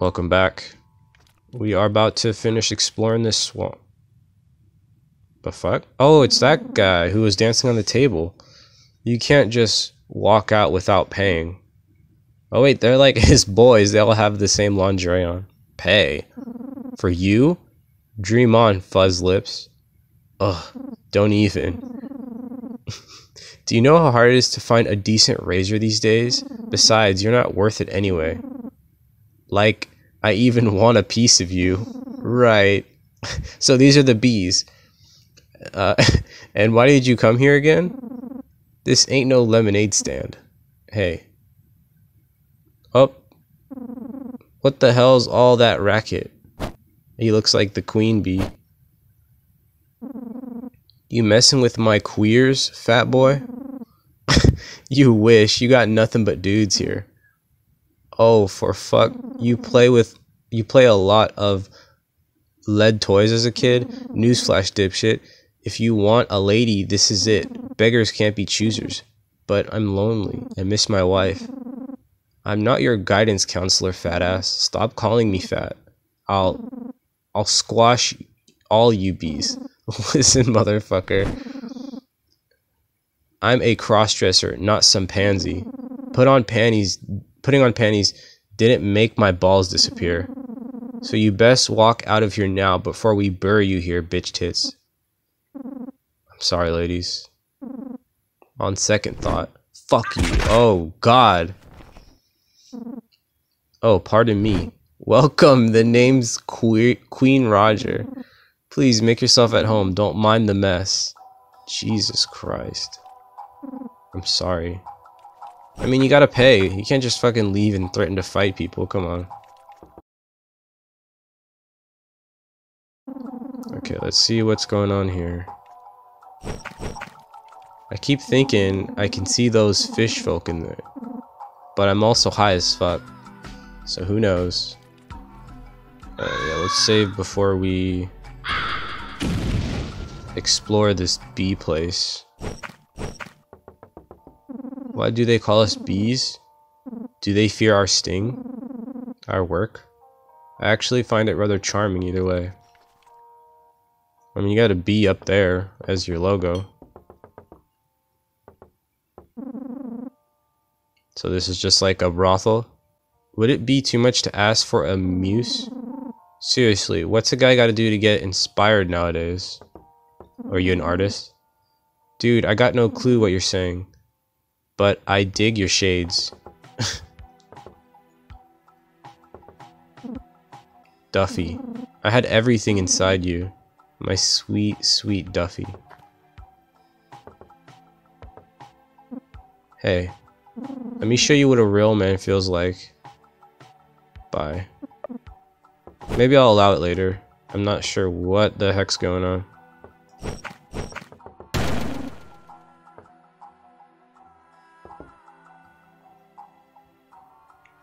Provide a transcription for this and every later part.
Welcome back. We are about to finish exploring this swamp. The fuck? Oh, it's that guy who was dancing on the table. You can't just walk out without paying. Oh wait, they're like his boys. They all have the same lingerie on. Pay. For you? Dream on, fuzz lips. Ugh, don't even. Do you know how hard it is to find a decent razor these days? Besides, you're not worth it anyway. Like, I even want a piece of you. Right. So these are the bees. And why did you come here again? This ain't no lemonade stand. Hey. Oh. What the hell's all that racket? He looks like the queen bee. You messing with my queers, fat boy? You wish. You got nothing but dudes here. Oh, for fuck. You play a lot of lead toys as a kid? Newsflash, dipshit. If you want a lady, this is it. Beggars can't be choosers. But I'm lonely. I miss my wife. I'm not your guidance counselor, fat ass. Stop calling me fat. I'll squash all you bees. Listen, motherfucker. I'm a crossdresser, not some pansy. Putting on panties didn't make my balls disappear. So you best walk out of here now before we bury you here, bitch tits. I'm sorry, ladies. On second thought. Fuck you. Oh, God. Oh, pardon me. Welcome. The name's Queen Roger. Please make yourself at home. Don't mind the mess. Jesus Christ. I'm sorry. I mean, you gotta pay. You can't just fucking leave and threaten to fight people. Come on. Okay, let's see what's going on here. I keep thinking I can see those fish folk in there. But I'm also high as fuck. So who knows? Yeah, let's save before we explore this bee place. Why do they call us bees? Do they fear our sting? Our work? I actually find it rather charming either way. I mean, you got a bee up there as your logo. So this is just like a brothel. Would it be too much to ask for a muse? Seriously, what's a guy gotta do to get inspired nowadays? Are you an artist? Dude, I got no clue what you're saying. But I dig your shades. Duffy, I had everything inside you. My sweet, sweet Duffy. Hey, let me show you what a real man feels like. Bye. Maybe I'll allow it later. I'm not sure what the heck's going on.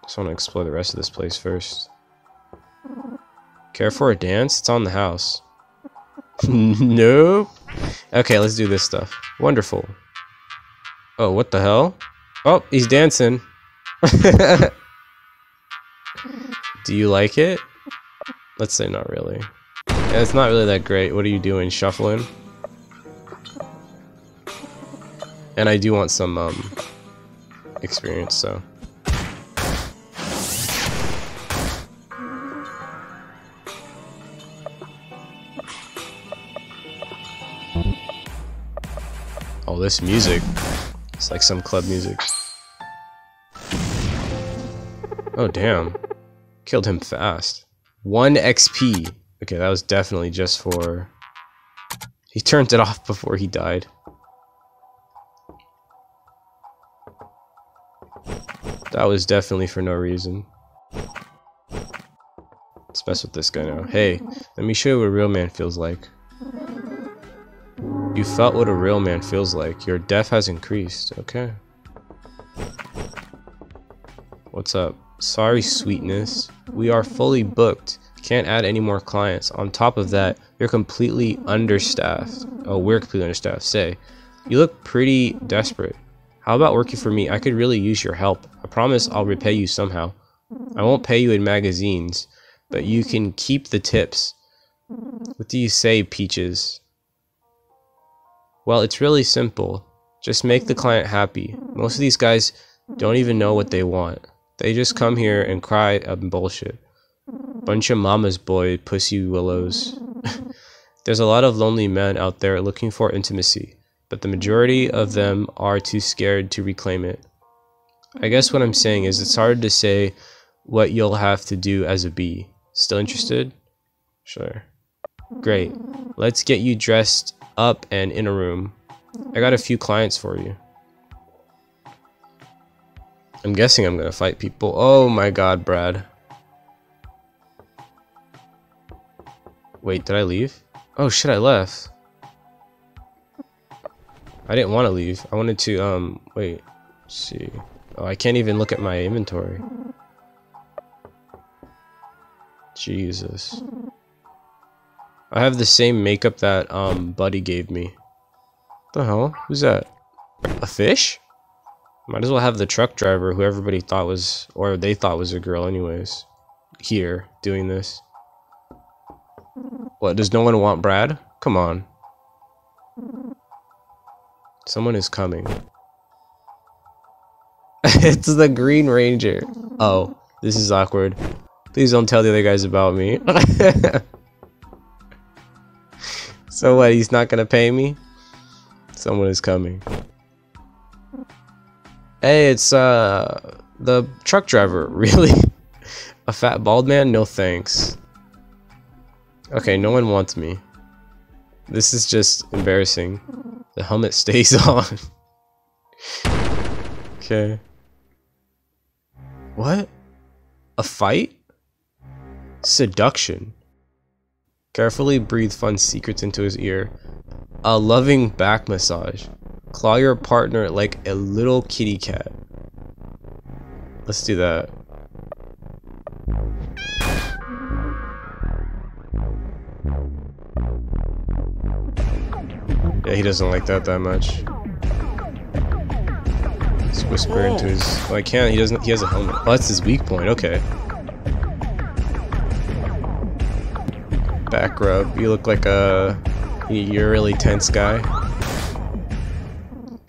Just want to explore the rest of this place first. Care for a dance? It's on the house. No. Okay, let's do this stuff. Wonderful. Oh, what the hell? Oh, he's dancing. Do you like it? Let's say not really. Yeah, it's not really that great. What are you doing? Shuffling? And I do want some experience, so. Oh, this music. It's like some club music. Oh, damn. Killed him fast. 1 XP. Okay, that was definitely just for... He turned it off before he died. That was definitely for no reason. Let's mess with this guy now. Hey, let me show you what a real man feels like. You felt what a real man feels like. Your death has increased. Okay. What's up? Sorry, sweetness. We are fully booked. Can't add any more clients. On top of that, you're completely understaffed. Oh, we're completely understaffed. Say, you look pretty desperate. How about working for me? I could really use your help. I promise I'll repay you somehow. I won't pay you in magazines, but you can keep the tips. What do you say, Peaches? Well, it's really simple. Just make the client happy. Most of these guys don't even know what they want. They just come here and cry and bullshit. Bunch of mama's boy pussy willows. There's a lot of lonely men out there looking for intimacy, but the majority of them are too scared to reclaim it. I guess what I'm saying is it's hard to say what you'll have to do as a bee. Still interested? Sure. Great. Let's get you dressed up and in a room. I got a few clients for you. I'm guessing I'm gonna fight people. Oh my god, Brad. Wait, did I leave? Oh shit, I left. I didn't want to leave. I wanted to, wait. Let's see. Oh, I can't even look at my inventory. Jesus. I have the same makeup that, Buddy gave me. What the hell? Who's that? A fish? Might as well have the truck driver who everybody thought was, or they thought was a girl anyways, here, doing this. What, does no one want Brad? Come on. Someone is coming. It's the Green Ranger. Oh, this is awkward. Please don't tell the other guys about me. So what, he's not gonna pay me? Someone is coming. Hey, it's the truck driver. Really? A fat bald man? No thanks. Okay, no one wants me. This is just embarrassing. The helmet stays on. Okay. What? A fight? Seduction. Carefully breathe fun secrets into his ear. A loving back massage. Claw your partner like a little kitty cat. Let's do that. Yeah, he doesn't like that much. Let's whisper into his... Oh, I can't. He doesn't. He has a helmet. Oh, that's his weak point. Okay. Back rub. You look like a... You're a really tense guy.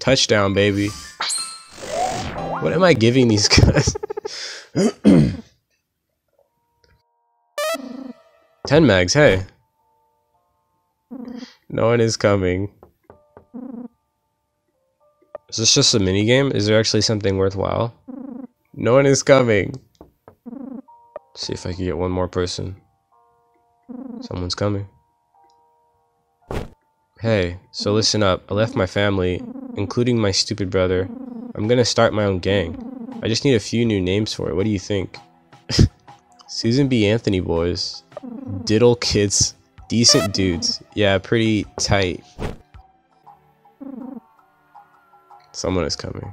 Touchdown, baby. What am I giving these guys? 10 mags, hey. No one is coming. Is this just a minigame? Is there actually something worthwhile? No one is coming. Let's see if I can get one more person. Someone's coming. Hey, so listen up. I left my family, including my stupid brother. I'm gonna start my own gang. I just need a few new names for it. What do you think? Susan B. Anthony boys. Diddle kids. Decent dudes. Yeah, pretty tight. Someone is coming.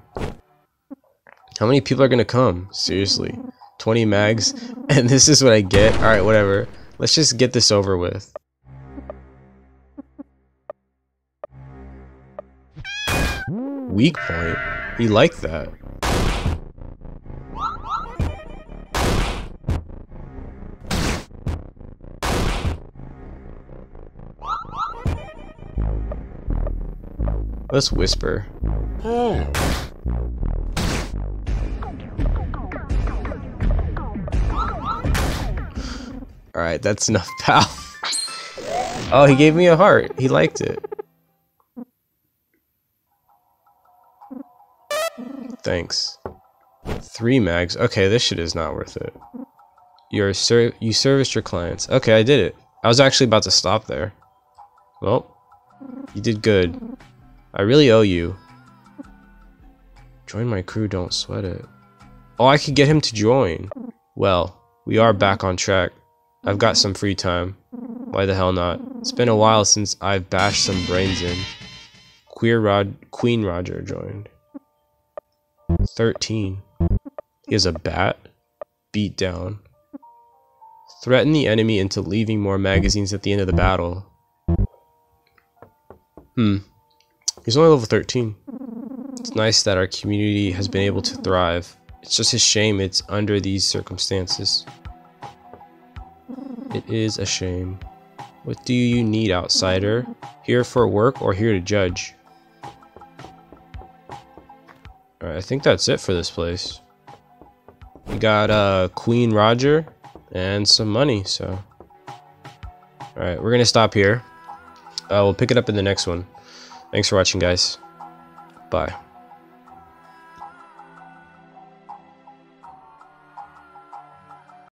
How many people are gonna come? Seriously. 20 mags? And this is what I get? Alright, whatever. Let's just get this over with. Weak point? He liked that. Let's whisper. Oh. Alright, that's enough, pal. Oh, he gave me a heart. He liked it. Thanks. 3 mags. Okay, this shit is not worth it. You serviced your clients. Okay, I did it. I was actually about to stop there. Well, you did good. I really owe you. Join my crew, don't sweat it. Oh, I could get him to join. Well, we are back on track. I've got some free time. Why the hell not? It's been a while since I've bashed some brains in. Queen Roger joined. 13. He has a bat. Beat down. Threaten the enemy into leaving more magazines at the end of the battle. He's only level 13. It's nice that our community has been able to thrive. It's just a shame it's under these circumstances. It is a shame. What do you need, outsider? Here for work or here to judge? Alright, I think that's it for this place. We got Queen Roger and some money, so... Alright, we're gonna stop here. We'll pick it up in the next one. Thanks for watching, guys. Bye.